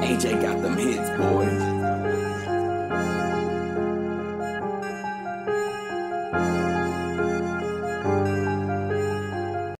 AJ got them hits, boys.